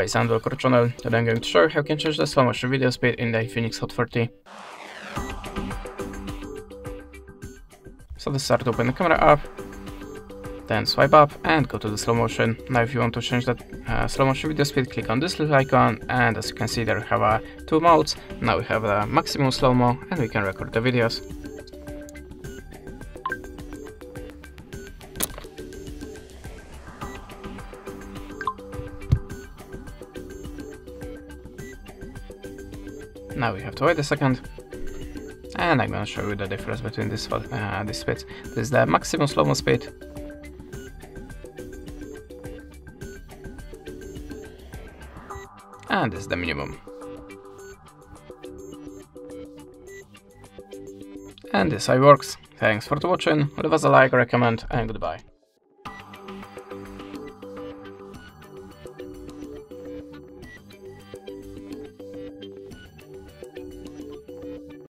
by Sandor Korchonel, and I'm going to show you how you can change the slow motion video speed in the INFINIX Hot 30. So let's start, open the camera up, then swipe up and go to the slow motion. Now if you want to change that slow motion video speed, click on this little icon, and as you can see there have two modes. Now we have the maximum slow-mo and we can record the videos. Now we have to wait a second, and I'm gonna show you the difference between this speed. This is the maximum slow-mo speed. And this is the minimum. And this works. Thanks for watching, leave us a like, recommend, and goodbye.